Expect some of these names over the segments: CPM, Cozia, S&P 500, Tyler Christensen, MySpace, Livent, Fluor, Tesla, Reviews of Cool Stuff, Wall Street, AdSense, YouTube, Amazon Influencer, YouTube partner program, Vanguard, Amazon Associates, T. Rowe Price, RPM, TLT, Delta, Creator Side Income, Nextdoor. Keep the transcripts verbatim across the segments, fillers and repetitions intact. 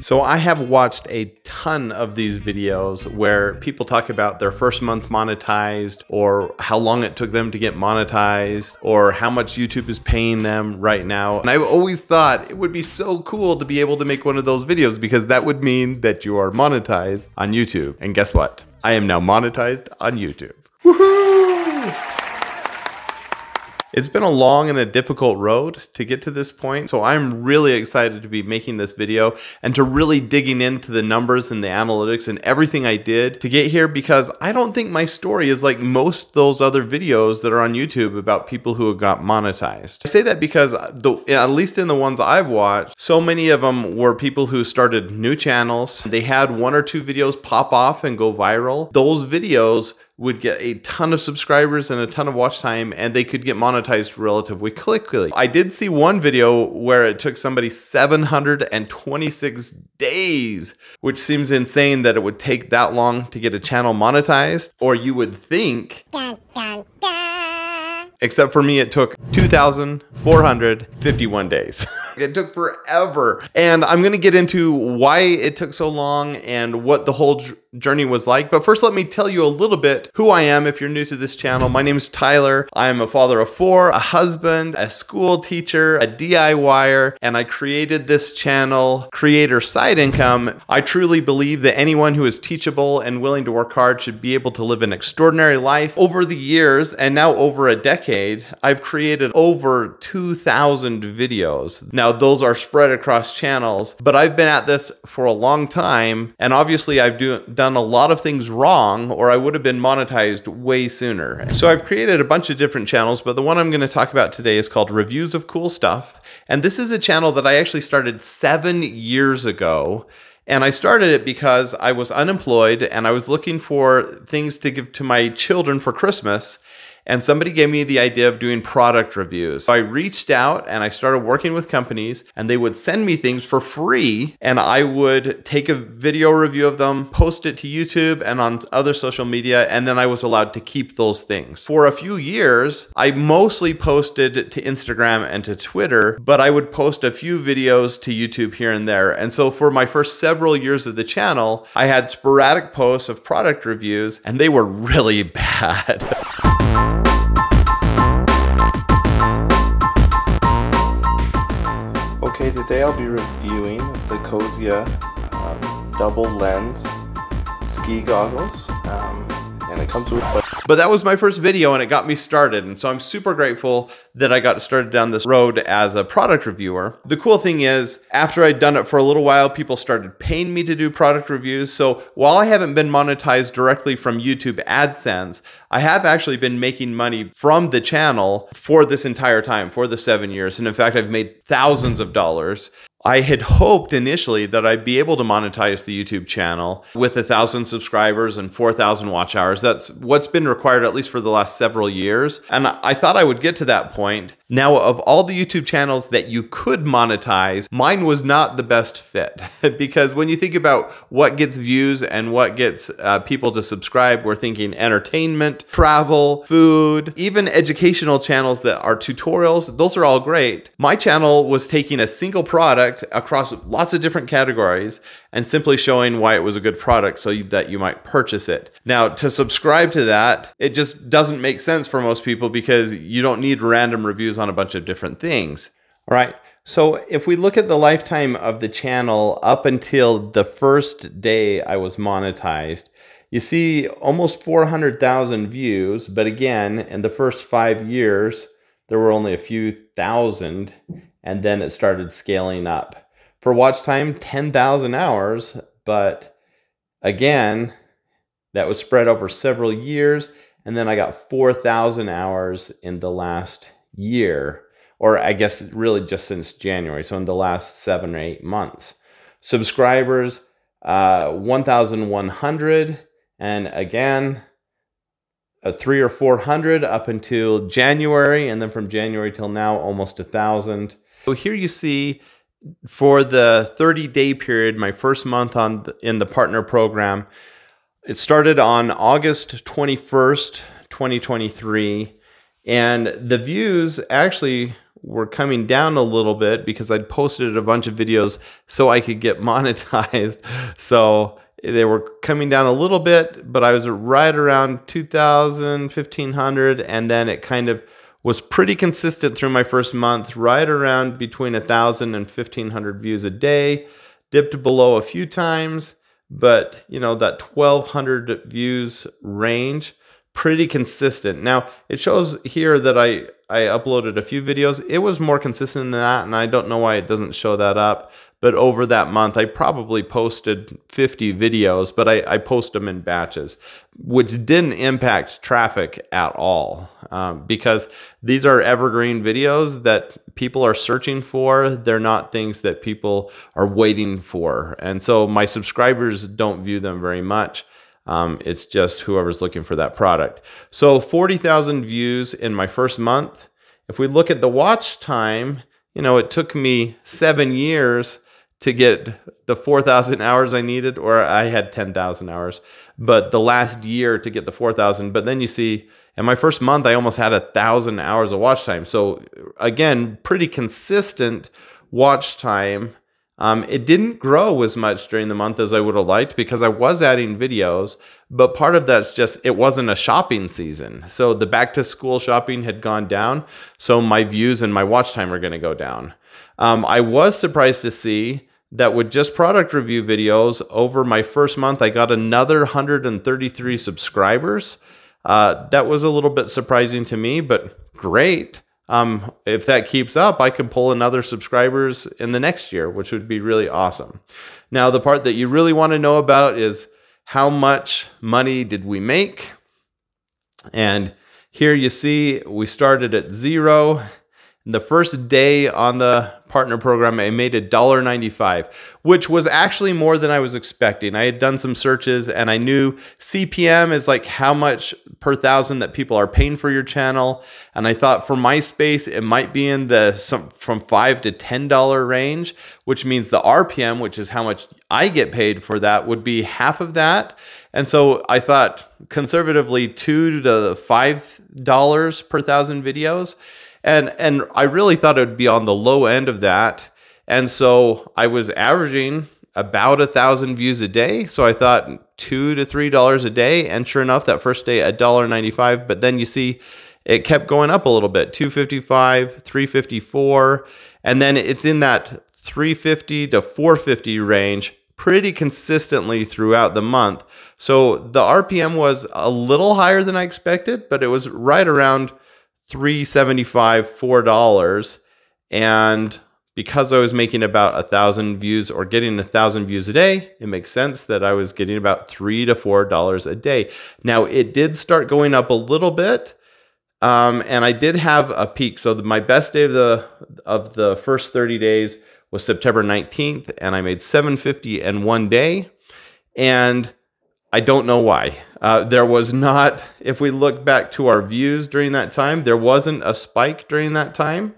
So I have watched a ton of these videos where people talk about their first month monetized, or how long it took them to get monetized, or how much YouTube is paying them right now. And I always thought it would be so cool to be able to make one of those videos, because that would mean that you are monetized on YouTube. And guess what? I am now monetized on YouTube. Woohoo! It's been a long and a difficult road to get to this point, so I'm really excited to be making this video and to really digging into the numbers and the analytics and everything I did to get here, because I don't think my story is like most of those other videos that are on YouTube about people who have got monetized. I say that because, the, at least in the ones I've watched, so many of them were people who started new channels. They had one or two videos pop off and go viral. Those videos would get a ton of subscribers and a ton of watch time, and they could get monetized relatively quickly. I did see one video where it took somebody seven hundred twenty-six days, which seems insane that it would take that long to get a channel monetized, or you would think. Dun, dun, dun. Except for me, it took two thousand four hundred fifty-one days. It took forever. And I'm gonna get into why it took so long and what the whole journey was like. But first, let me tell you a little bit who I am if you're new to this channel. My name is Tyler. I'm a father of four, a husband, a school teacher, a D I Y er, and I created this channel, Creator Side Income. I truly believe that anyone who is teachable and willing to work hard should be able to live an extraordinary life. Over the years, and now over a decade, I've created over two thousand videos. Now, those are spread across channels, but I've been at this for a long time, and obviously I've do, done a lot of things wrong, or I would have been monetized way sooner. So I've created a bunch of different channels, but the one I'm going to talk about today is called Reviews of Cool Stuff, and this is a channel that I actually started seven years ago. And I started it because I was unemployed and I was looking for things to give to my children for Christmas. And somebody gave me the idea of doing product reviews. So I reached out and I started working with companies, and they would send me things for free, and I would take a video review of them, post it to YouTube and on other social media, and then I was allowed to keep those things. For a few years, I mostly posted to Instagram and to Twitter, but I would post a few videos to YouTube here and there. And so for my first several years of the channel, I had sporadic posts of product reviews, and they were really bad. Okay, today I'll be reviewing the Cozia um, double lens ski goggles, um, and it comes with... But that was my first video, and it got me started, and so I'm super grateful that I got started down this road as a product reviewer. The cool thing is, after I'd done it for a little while, people started paying me to do product reviews, so while I haven't been monetized directly from YouTube AdSense, I have actually been making money from the channel for this entire time, for the seven years, and in fact, I've made thousands of dollars. I had hoped initially that I'd be able to monetize the YouTube channel with a thousand subscribers and four thousand watch hours. That's what's been required, at least for the last several years. And I thought I would get to that point. Now, of all the YouTube channels that you could monetize, mine was not the best fit. Because when you think about what gets views and what gets uh, people to subscribe, we're thinking entertainment, travel, food, even educational channels that are tutorials. Those are all great. My channel was taking a single product across lots of different categories and simply showing why it was a good product so that you might purchase it. Now, to subscribe to that, it just doesn't make sense for most people, because you don't need random reviews on a bunch of different things. All right. So if we look at the lifetime of the channel up until the first day I was monetized, you see almost four hundred thousand views. But again, in the first five years, there were only a few thousand. And then it started scaling up. For watch time, ten thousand hours, but again, that was spread over several years, and then I got four thousand hours in the last year, or I guess really just since January, so in the last seven or eight months. Subscribers, uh, one thousand one hundred, and again, a three or four hundred up until January, and then from January till now, almost a thousand. So here you see for the thirty day period, my first month on the, in the partner program, it started on August twenty-first, twenty twenty-three. And the views actually were coming down a little bit because I'd posted a bunch of videos so I could get monetized. So they were coming down a little bit, but I was right around two thousand, fifteen hundred, and then it kind of was pretty consistent through my first month, right around between one thousand and fifteen hundred views a day. Dipped below a few times, but you know, that twelve hundred views range, pretty consistent. Now, it shows here that I I uploaded a few videos. It was more consistent than that, and I don't know why it doesn't show that up. But over that month, I probably posted fifty videos, but I, I post them in batches, which didn't impact traffic at all, um, because these are evergreen videos that people are searching for. They're not things that people are waiting for. And so my subscribers don't view them very much. Um, it's just whoever's looking for that product. So forty thousand views in my first month. If we look at the watch time, you know, it took me seven years to get the four thousand hours I needed, or I had ten thousand hours, but the last year to get the four thousand. But then you see, in my first month, I almost had a thousand hours of watch time. So again, pretty consistent watch time. Um, it didn't grow as much during the month as I would have liked because I was adding videos, but part of that's just, it wasn't a shopping season. So the back to school shopping had gone down. So my views and my watch time are going to go down. Um, I was surprised to see that with just product review videos over my first month, I got another one hundred thirty-three subscribers. Uh, that was a little bit surprising to me, but great. Um, if that keeps up, I can pull another subscribers in the next year, which would be really awesome. Now, the part that you really want to know about is how much money did we make? And here you see, we started at zero. The first day on the partner program, I made a dollar ninety-five, which was actually more than I was expecting. I had done some searches and I knew C P M is like how much per thousand that people are paying for your channel. And I thought for MySpace, it might be in the some, from five to ten dollar range, which means the R P M, which is how much I get paid for that, would be half of that. And so I thought conservatively two to five dollars per thousand videos. And, and I really thought it would be on the low end of that. And so I was averaging about a thousand views a day. So I thought two to three dollars a day. And sure enough, that first day, a dollar ninety-five. But then you see it kept going up a little bit, two fifty-five, three fifty-four. And then it's in that three fifty to four fifty range pretty consistently throughout the month. So the R P M was a little higher than I expected, but it was right around three seventy-five, four dollars, and because I was making about a thousand views or getting a thousand views a day, it makes sense that I was getting about three to four dollars a day. Now it did start going up a little bit, um, and I did have a peak. So the, my best day of the of the first thirty days was September nineteenth, and I made seven fifty in one day, and I don't know why. Uh, there was not, if we look back to our views during that time, there wasn't a spike during that time.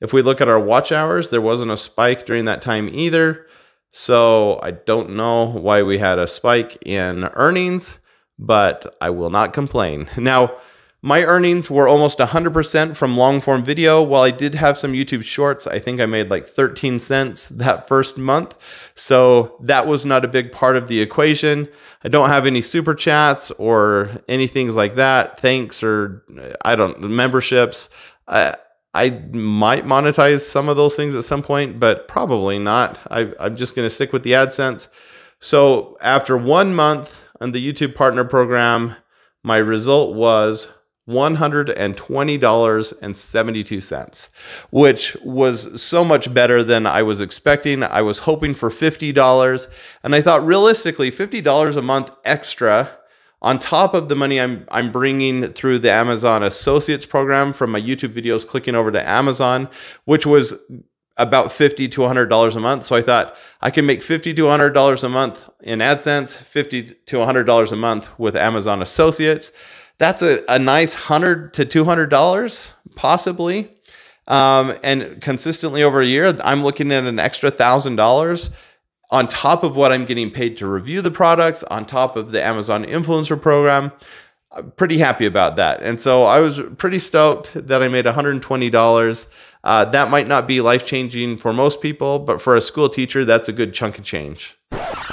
If we look at our watch hours, there wasn't a spike during that time either. So I don't know why we had a spike in earnings, but I will not complain. Now, my earnings were almost one hundred percent from long form video. While I did have some YouTube shorts, I think I made like thirteen cents that first month. So that was not a big part of the equation. I don't have any super chats or anything like that. Thanks, or I don't, memberships. I, I might monetize some of those things at some point, but probably not. I, I'm just gonna stick with the AdSense. So after one month on the YouTube partner program, my result was one hundred twenty dollars and seventy-two cents, which was so much better than I was expecting. I was hoping for fifty dollars, and I thought realistically fifty dollars a month extra on top of the money I'm, I'm bringing through the Amazon Associates program from my YouTube videos clicking over to Amazon, which was about fifty to one hundred dollars a month. So I thought I can make fifty to one hundred dollars a month in AdSense, fifty to one hundred dollars a month with Amazon Associates. That's a, a nice one hundred to two hundred dollars possibly. Um, and consistently over a year, I'm looking at an extra one thousand dollars on top of what I'm getting paid to review the products, on top of the Amazon Influencer program. I'm pretty happy about that. And so I was pretty stoked that I made one hundred twenty dollars. Uh, that might not be life-changing for most people, but for a school teacher, that's a good chunk of change.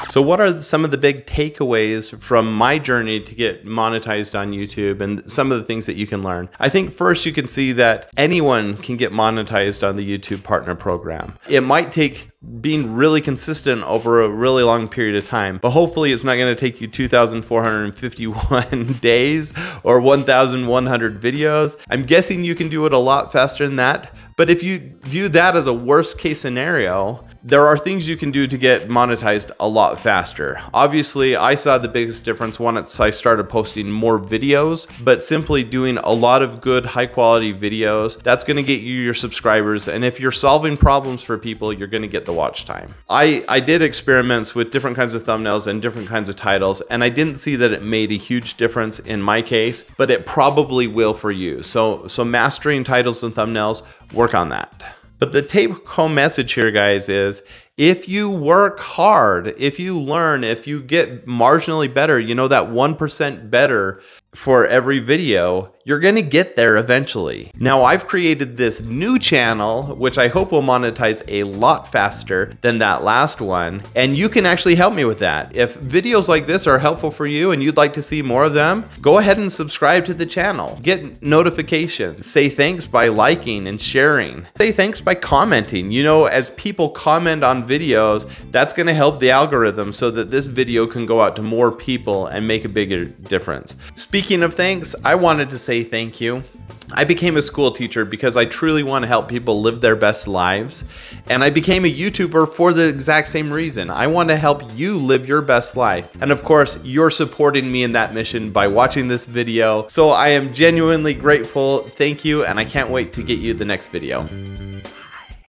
So what are some of the big takeaways from my journey to get monetized on YouTube and some of the things that you can learn? I think first you can see that anyone can get monetized on the YouTube Partner Program. It might take being really consistent over a really long period of time, but hopefully it's not going to take you two thousand four hundred fifty-one days or one thousand one hundred videos. I'm guessing you can do it a lot faster than that, but if you view that as a worst case scenario, there are things you can do to get monetized a lot faster. Obviously, I saw the biggest difference once I started posting more videos, but simply doing a lot of good high quality videos, that's gonna get you your subscribers. And if you're solving problems for people, you're gonna get the watch time. I, I did experiments with different kinds of thumbnails and different kinds of titles, and I didn't see that it made a huge difference in my case, but it probably will for you. So, so mastering titles and thumbnails, work on that. But the take-home message here, guys, is if you work hard, if you learn, if you get marginally better, you know, that one percent better for every video, you're gonna get there eventually. Now, I've created this new channel, which I hope will monetize a lot faster than that last one, and you can actually help me with that. If videos like this are helpful for you and you'd like to see more of them, go ahead and subscribe to the channel. Get notifications. Say thanks by liking and sharing. Say thanks by commenting. You know, as people comment on videos, that's gonna help the algorithm so that this video can go out to more people and make a bigger difference. Speaking Speaking of thanks, I wanted to say thank you. I became a school teacher because I truly want to help people live their best lives. And I became a YouTuber for the exact same reason. I want to help you live your best life. And of course, you're supporting me in that mission by watching this video. So I am genuinely grateful. Thank you. And I can't wait to get you the next video.